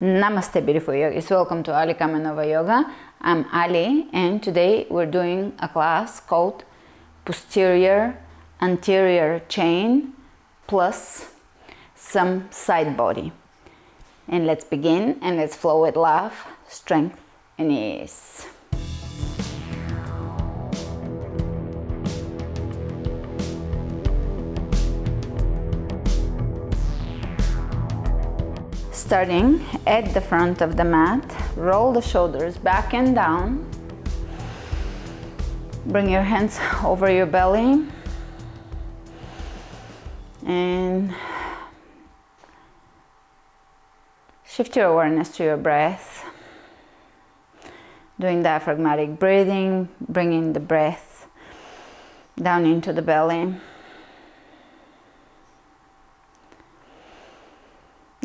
Namaste beautiful yogis, welcome to Ali Kamenova Yoga. I'm Ali and today we're doing a class called posterior anterior chain plus some side body. And let's begin and let's flow with love, strength and ease. Starting at the front of the mat, roll the shoulders back and down. Bring your hands over your belly and shift your awareness to your breath. Doing diaphragmatic breathing, bringing the breath down into the belly.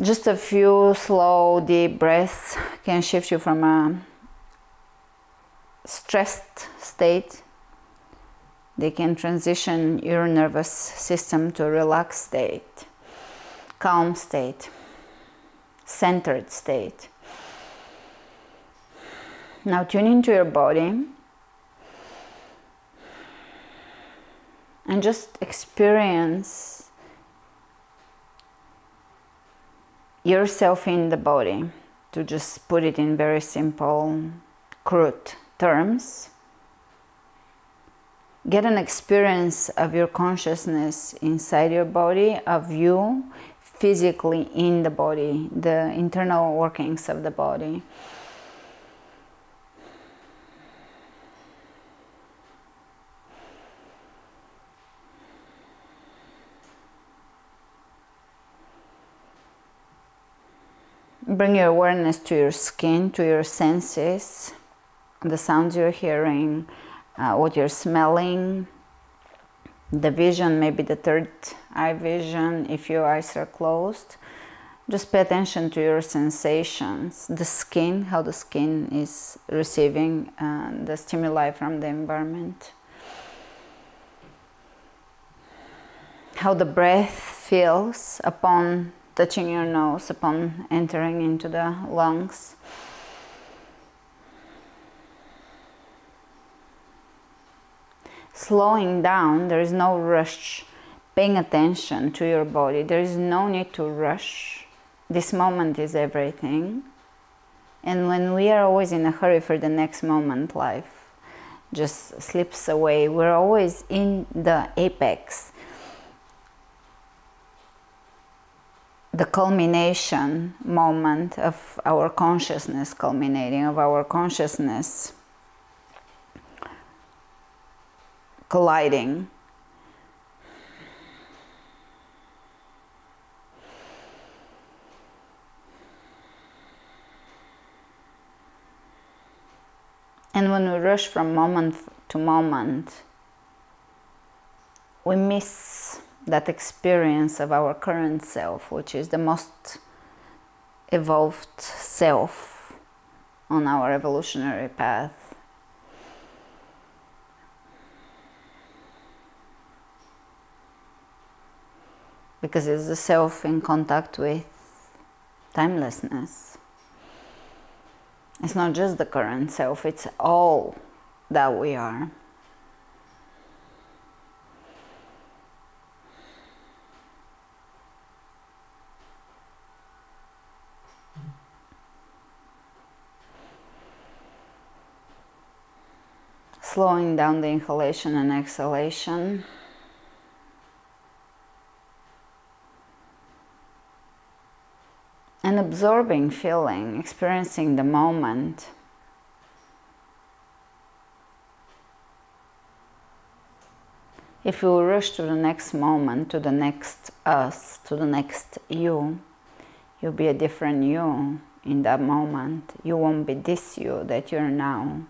Just a few slow, deep breaths can shift you from a stressed state. They can transition your nervous system to a relaxed state, calm state, centered state. Now tune into your body and just experience yourself in the body, to just put it in very simple, crude terms. Get an experience of your consciousness inside your body, of you physically in the body, the internal workings of the body. Bring your awareness to your skin, to your senses, the sounds you're hearing, what you're smelling, the vision, maybe the third eye vision, if your eyes are closed. Just pay attention to your sensations, the skin, how the skin is receiving the stimuli from the environment. How the breath feels upon touching your nose, upon entering into the lungs. Slowing down, there is no rush. Paying attention to your body, there is no need to rush. This moment is everything. And when we are always in a hurry for the next moment, life just slips away. We're always in the apex, the culmination moment of our consciousness, culminating of our consciousness, colliding. And when we rush from moment to moment, we miss that experience of our current self, which is the most evolved self on our evolutionary path. Because it's the self in contact with timelessness. It's not just the current self, it's all that we are. Slowing down the inhalation and exhalation. And absorbing, feeling, experiencing the moment. If you rush to the next moment, to the next us, to the next you, you'll be a different you in that moment. You won't be this you that you're now.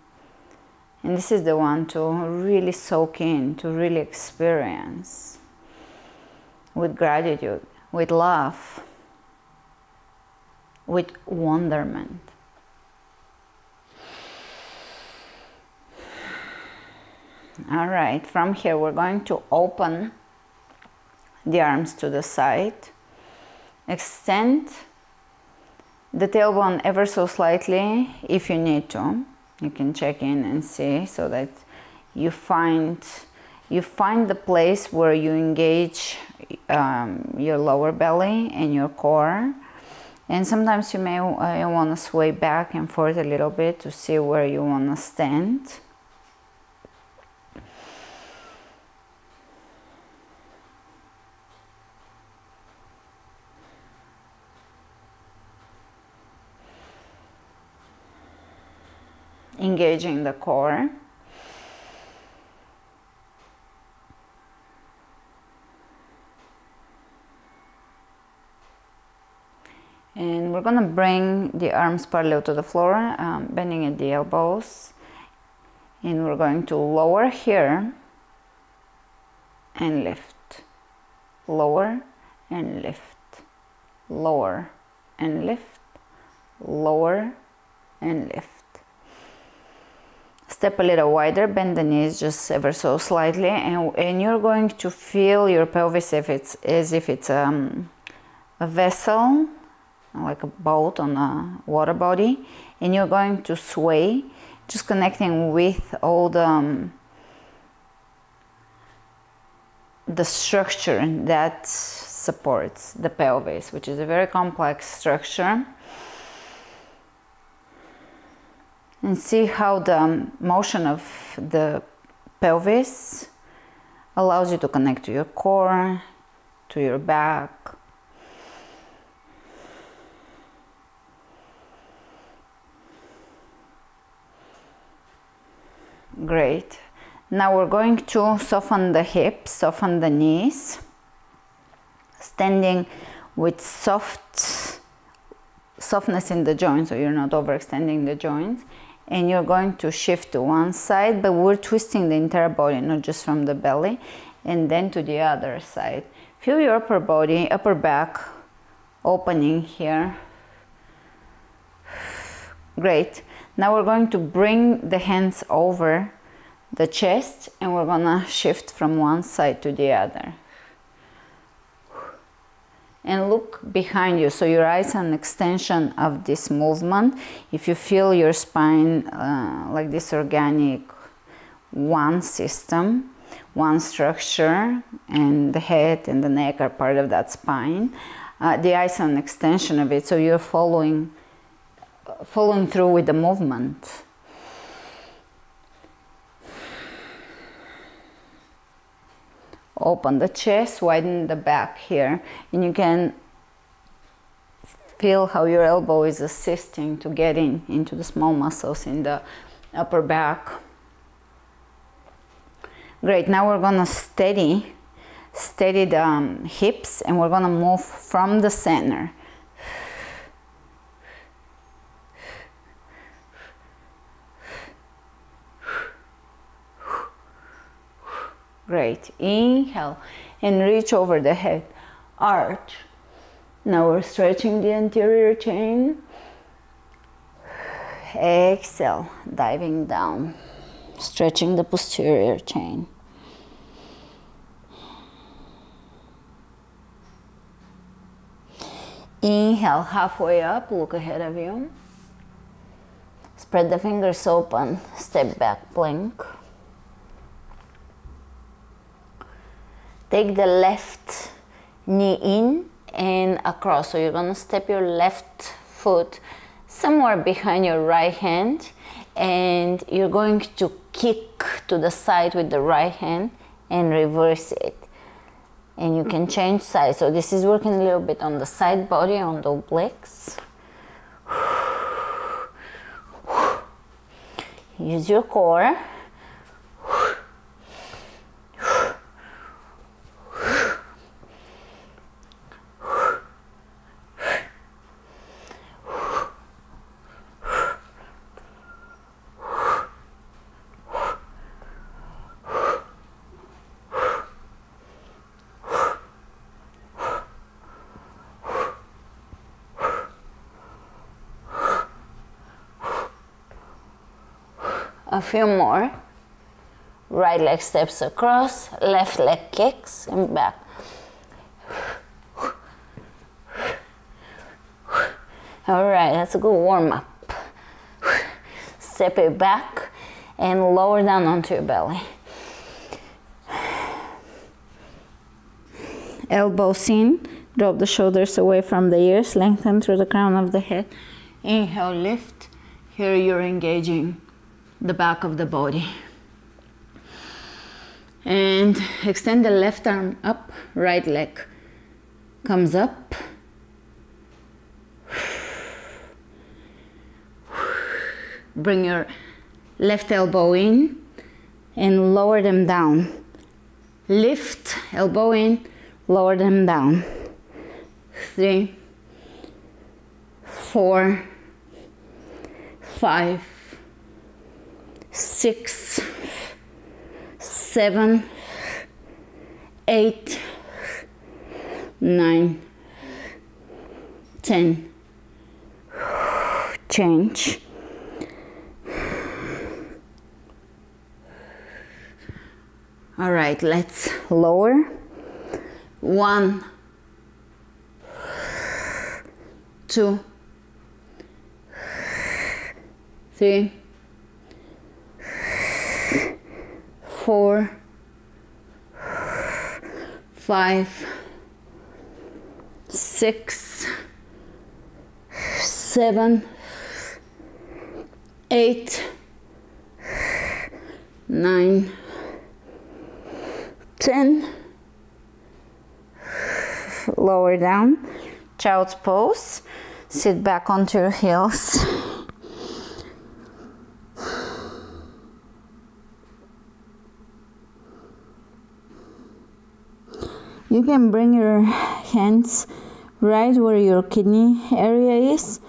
And this is the one to really soak in, to really experience with gratitude, with love, with wonderment. All right, from here we're going to open the arms to the side, extend the tailbone ever so slightly if you need to. You can check in and see so that you find the place where you engage your lower belly and your core. And sometimes you may want to sway back and forth a little bit to see where you want to stand. Engaging the core. And we're going to bring the arms parallel to the floor, bending at the elbows. And we're going to lower here and lift. Lower and lift. Lower and lift. Lower and lift. Step a little wider, bend the knees just ever so slightly, and you're going to feel your pelvis as if it's a vessel, like a boat on a water body, and you're going to sway, just connecting with all the structure that supports the pelvis, which is a very complex structure. And see how the motion of the pelvis allows you to connect to your core, to your back. Great. Now we're going to soften the hips, soften the knees, standing with softness in the joints, so you're not overextending the joints. And you're going to shift to one side, but we're twisting the entire body, not just from the belly, and then to the other side. Feel your upper body, upper back opening here. Great. Now we're going to bring the hands over the chest, and we're gonna shift from one side to the other. And look behind you, so your eyes are an extension of this movement. If you feel your spine like this organic one system, one structure, and the head and the neck are part of that spine, the eyes are an extension of it, so you're following through with the movement. Open the chest, widen the back here, and you can feel how your elbow is assisting to get into the small muscles in the upper back. Great, now we're gonna steady the hips, and we're gonna move from the center. Great, inhale and reach over the head, arch. Now we're stretching the anterior chain. Exhale, diving down, stretching the posterior chain. Inhale, halfway up, look ahead of you. Spread the fingers open, step back, plank. Take the left knee in and across, so you're going to step your left foot somewhere behind your right hand, and you're going to kick to the side with the right hand and reverse it. And you can change sides, so this is working a little bit on the side body, on the obliques. Use your core. A few more. Right leg steps across, left leg kicks and back. All right, that's a good warm up. Step it back and lower down onto your belly. Elbows in, drop the shoulders away from the ears, lengthen through the crown of the head. Inhale, lift. Here you're engaging the back of the body. And extend the left arm up, right leg comes up. Bring your left elbow in and lower them down. Lift, elbow in, lower them down. 3, 4, 5, 6, 7, 8, 9, 10. Change. All right, let's lower. 1, 2, 3, 4, 5, 6, 7, 8, 9, 10. Lower down, child's pose. Sit back onto your heels. You can bring your hands right where your kidney area is,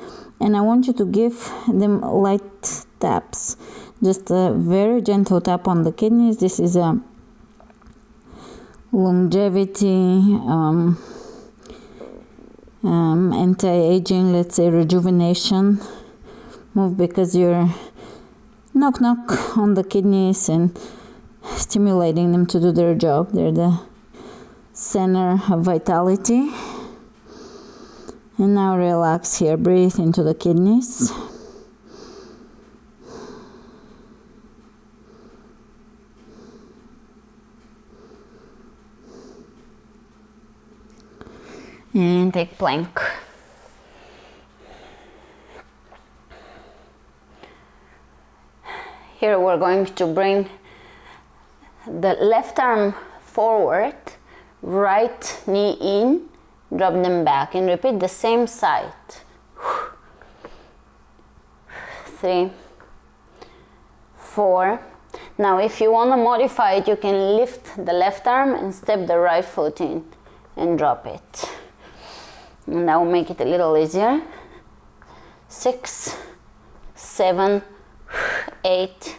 and I want you to give them light taps. Just a very gentle tap on the kidneys. This is a longevity, anti-aging, let's say rejuvenation move, because you're knock on the kidneys and stimulating them to do their job. They're the center of vitality. And now relax here, breathe into the kidneys. And take plank. Here we're going to bring the left arm forward, right knee in, drop them back, and repeat the same side. 3, 4. Now if you want to modify it, you can lift the left arm and step the right foot in and drop it. And that will make it a little easier. 6, 7, 8,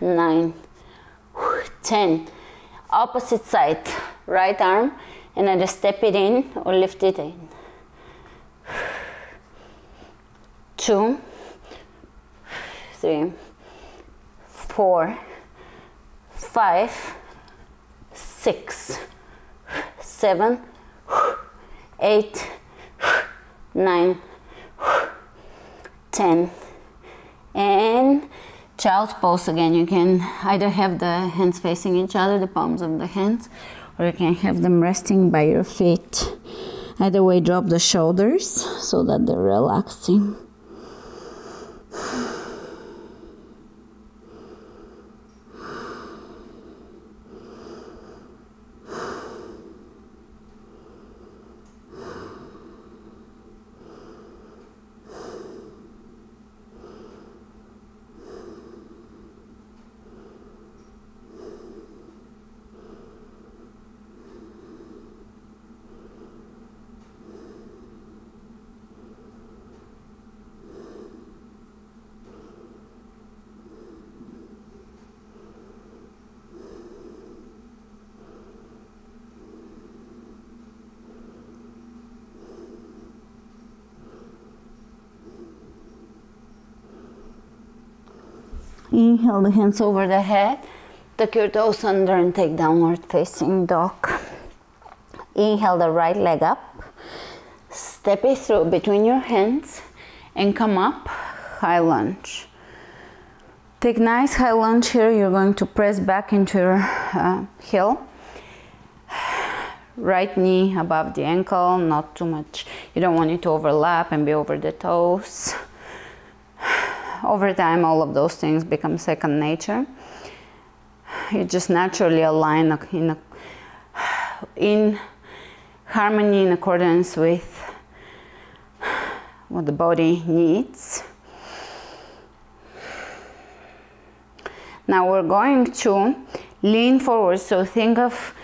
9, 10. Opposite side, right arm, and either step it in or lift it in. 2, 3, 4, 5, 6, 7. 8, 9, 10. And child's pose again. You can either have the hands facing each other, the palms of the hands, or you can have them resting by your feet. Either way, drop the shoulders so that they're relaxing. Inhale, the hands over the head, tuck your toes under and take downward facing dog. Inhale, the right leg up, step it through between your hands and come up, high lunge. Take nice high lunge here. You're going to press back into your heel. Right knee above the ankle, not too much. You don't want it to overlap and be over the toes. Over time, all of those things become second nature. You just naturally align in harmony, in accordance with what the body needs. Now we're going to lean forward, so think of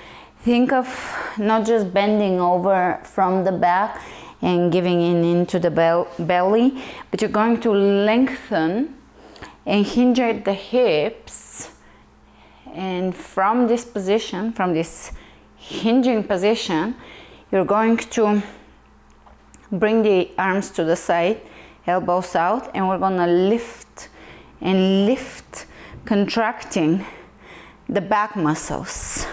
not just bending over from the back and giving in into the belly, but you're going to lengthen and hinge at the hips, and from this position, from this hinging position, you're going to bring the arms to the side, elbows out, and we're gonna lift and lift, contracting the back muscles.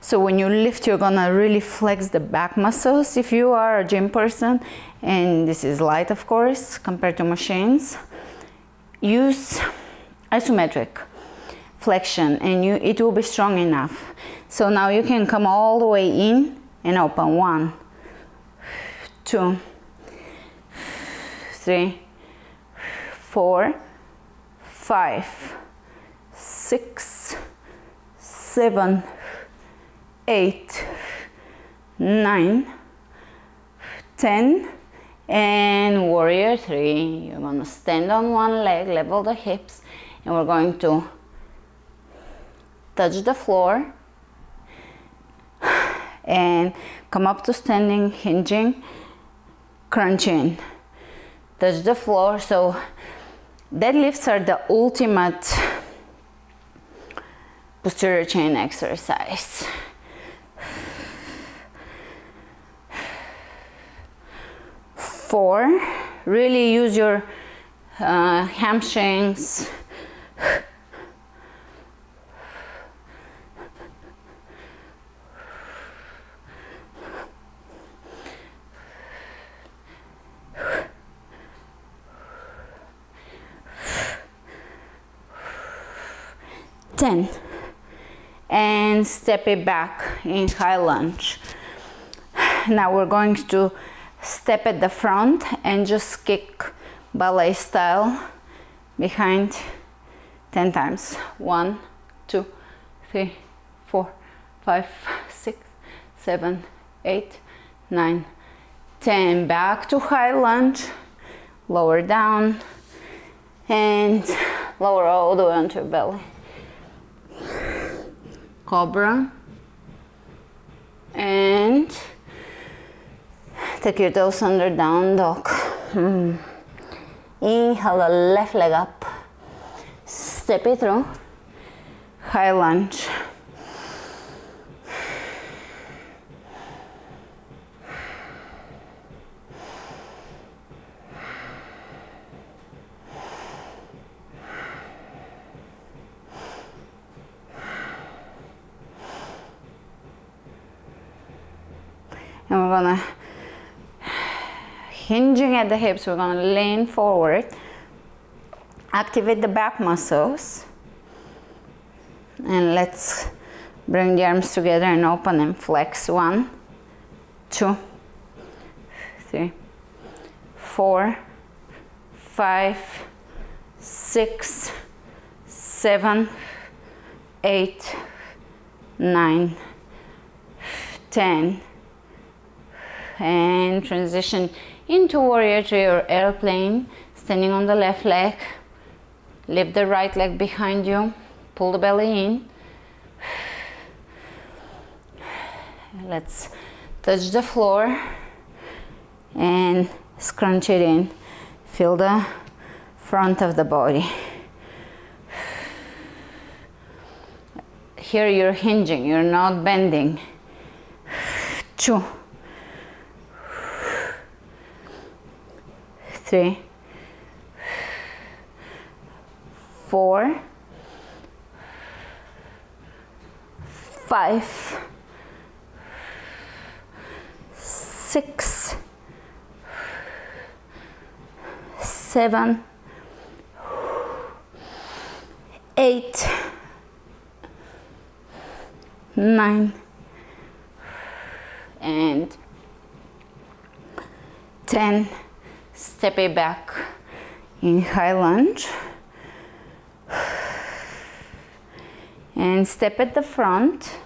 So when you lift, you're gonna really flex the back muscles. If you are a gym person, and this is light, of course, compared to machines, use isometric flexion, and it will be strong enough. So now you can come all the way in and open. 1, 2, 3, 4, 5, 6, 7, 8, 9, 10, and warrior 3. You're gonna stand on one leg, level the hips, and we're going to touch the floor and come up to standing, hinging, crunching, touch the floor. So deadlifts are the ultimate posterior chain exercise. Four, really use your hamstrings, and step it back in high lunge. Now we're going to step at the front and just kick ballet style behind 10 times. 1, 2, 3, 4, 5, 6, 7, 8, 9, 10. Back to high lunge, lower down, and lower all the way onto your belly. Cobra, and take your toes under down dog. Inhale the left leg up, step it through, high lunge. And we're gonna, hinging at the hips, we're gonna lean forward, activate the back muscles, and let's bring the arms together and open and flex. 1, 2, 3, 4, 5, 6, 7, 8, 9, 10. And transition into warrior 3 or airplane, standing on the left leg, lift the right leg behind you, pull the belly in, let's touch the floor and scrunch it in, feel the front of the body. Here you're hinging, you're not bending. 2, 3, 4, 5, 6, 7, 8, 9, and 10. Step it back in high lunge and step at the front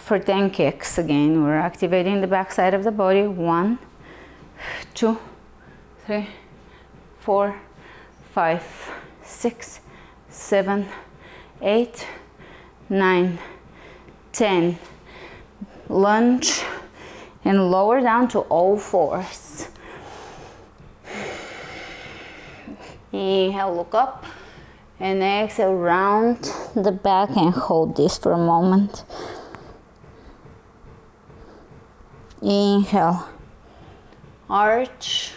for 10 kicks. Again, we're activating the back side of the body. 1, 2, 3, 4, 5, 6, 7, 8, 9, 10. Lunge and lower down to all fours. Inhale, look up, and exhale, round the back and hold this for a moment. Inhale, arch,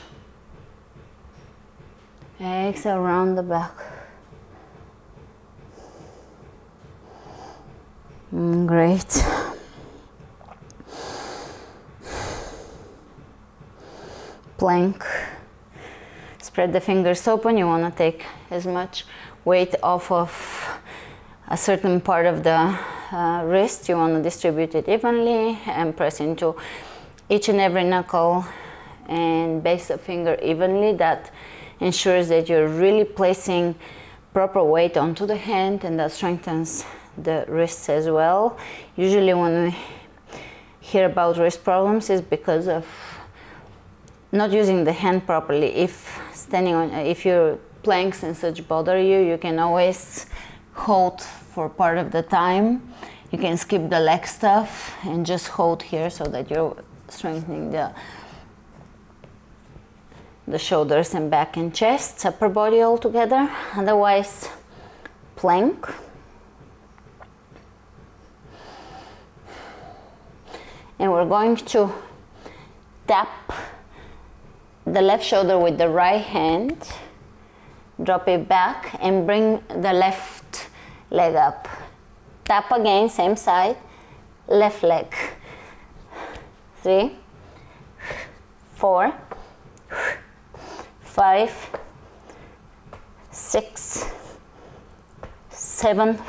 exhale, round the back. Great. Plank. Spread the fingers open. You want to take as much weight off of a certain part of the wrist. You want to distribute it evenly and press into each and every knuckle and base the finger evenly. That ensures that you're really placing proper weight onto the hand, and that strengthens the wrists as well. Usually when we hear about wrist problems, it's because of not using the hand properly. If standing on, if your planks and such bother you, you can always hold for part of the time. You can skip the leg stuff and just hold here so that you're strengthening the shoulders and back and chest, upper body all together. Otherwise, plank. And we're going to tap the left shoulder with the right hand, drop it back and bring the left leg up. Tap again, same side, left leg. 3, 4, 5, 6, 7,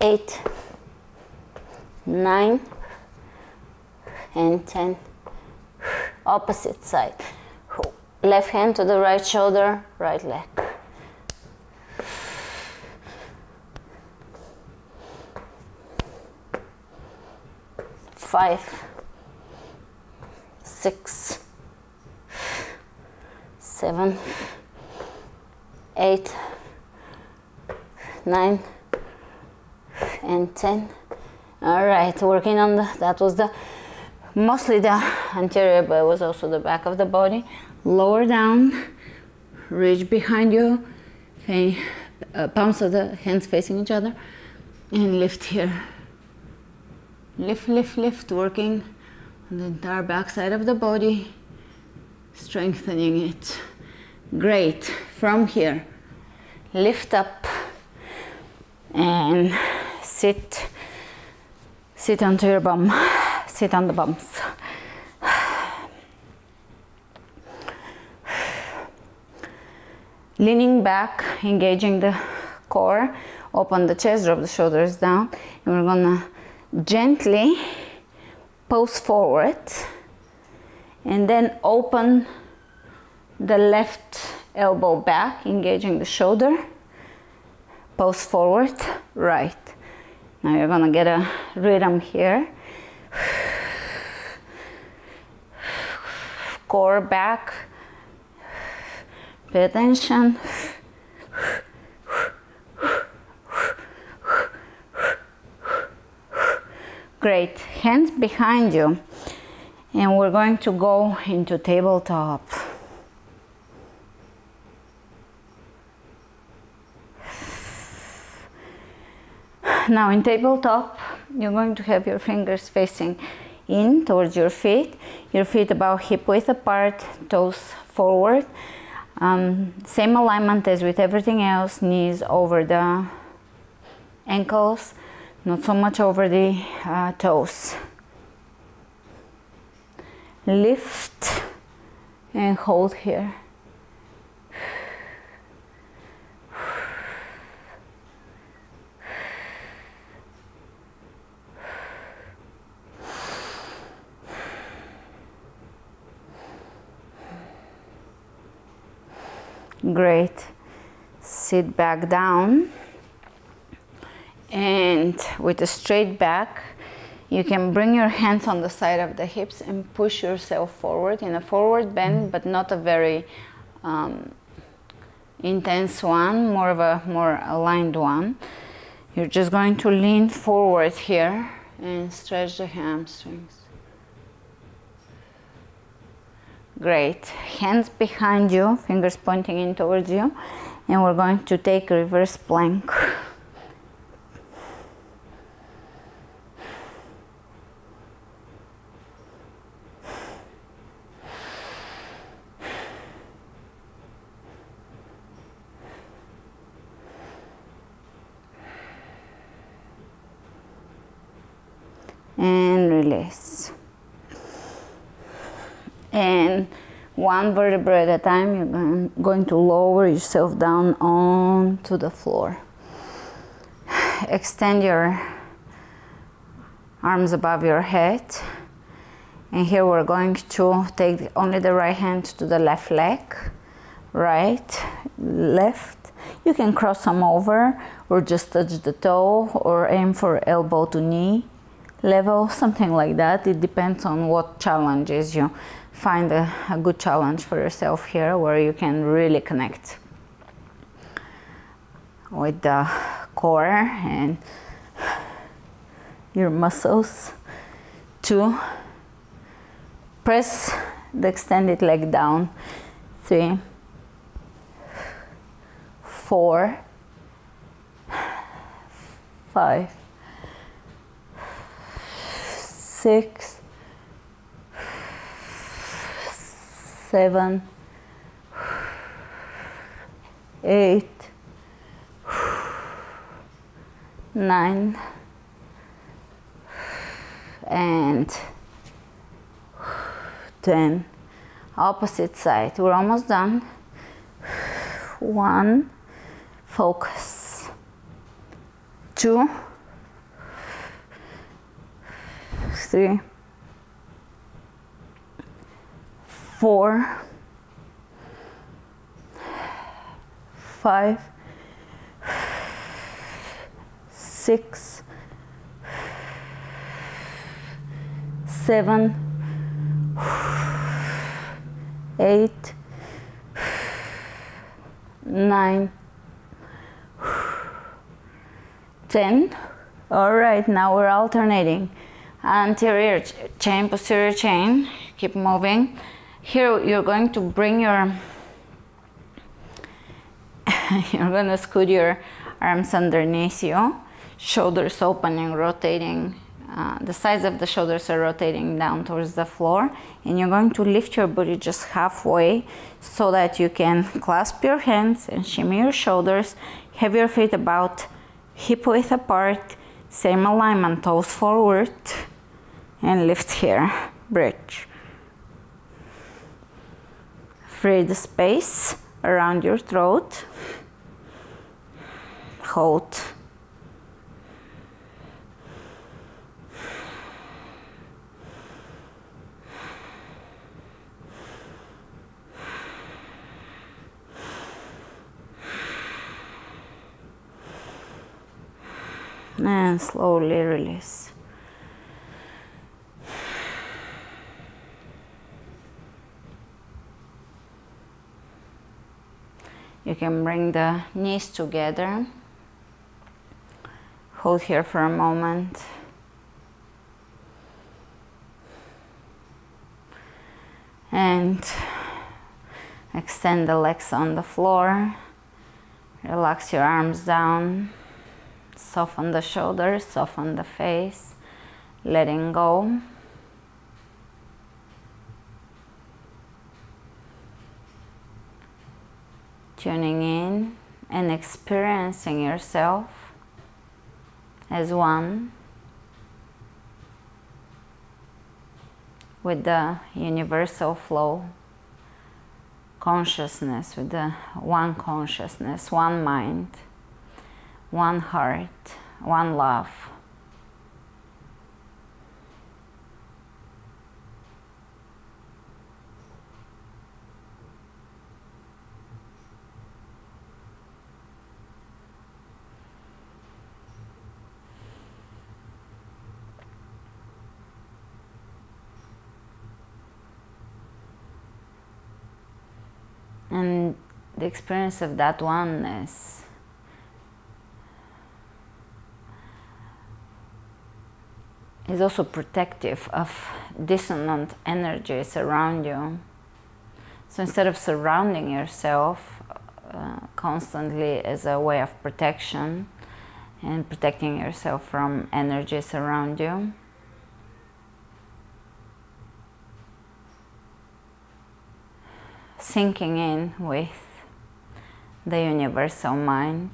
8, 9, and 10. Opposite side. Left hand to the right shoulder, right leg. Five, six, seven, eight, 9, and 10. All right, working on the, that was the mostly the anterior, but it was also the back of the body. Lower down, reach behind you, palms of the hands facing each other, and lift here. Lift, lift, lift, working on the entire back side of the body, strengthening it. Great. From here, lift up and sit. Sit onto your bum. Sit on the bumps. Leaning back, engaging the core, open the chest, drop the shoulders down, and we're gonna gently pulse forward and then open the left elbow back, engaging the shoulder, pulse forward, right. Now you're gonna get a rhythm here. Core back, pay attention. Great, hands behind you, and we're going to go into tabletop. Now in tabletop, you're going to have your fingers facing in towards your feet about hip width apart, toes forward. Same alignment as with everything else, knees over the ankles, not so much over the toes. Lift and hold here. Great. Sit back down, and with a straight back you can bring your hands on the side of the hips and push yourself forward in a forward bend, but not a very intense one, more aligned one. You're just going to lean forward here and stretch the hamstrings. Great. Hands behind you, fingers pointing in towards you, and we're going to take reverse plank. And release. And one vertebra at a time, you're going to lower yourself down onto the floor. Extend your arms above your head. And here we're going to take only the right hand to the left leg. Right, left. You can cross them over or just touch the toe or aim for elbow to knee level, something like that. It depends on what challenges you. Find a good challenge for yourself here where you can really connect with the core and your muscles to press the extended leg down. 3, 4, 5, 6, 7, 8, 9, and 10. Opposite side. We're almost done. 1, focus. 2, 3, 4, 5, 6, 7, 8, 9, 10. All right, now we're alternating. Anterior chain, posterior chain, keep moving. Here you're going to bring your, you're going to scoot your arms underneath you, shoulders opening, rotating, the sides of the shoulders are rotating down towards the floor, and you're going to lift your body just halfway so that you can clasp your hands and shimmy your shoulders, have your feet about hip width apart, same alignment, toes forward, and lift here, bridge. Free the space around your throat. Hold. And slowly release. You can bring the knees together. Hold here for a moment. And extend the legs on the floor. Relax your arms down. Soften the shoulders, soften the face. Letting go. Tuning in and experiencing yourself as one with the universal flow consciousness, with the one consciousness, one mind, one heart, one love. And the experience of that oneness is also protective of dissonant energies around you. So instead of surrounding yourself constantly as a way of protection and protecting yourself from energies around you, sinking in with the universal mind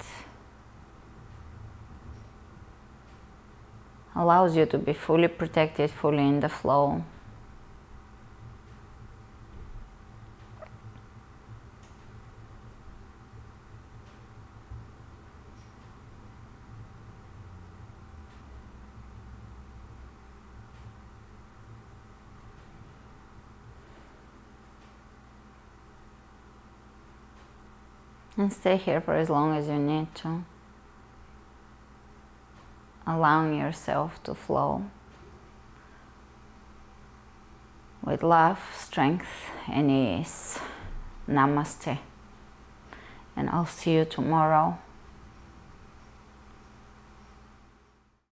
allows you to be fully protected, fully in the flow. And stay here for as long as you need to, allowing yourself to flow with love, strength and ease. Namaste, and I'll see you tomorrow.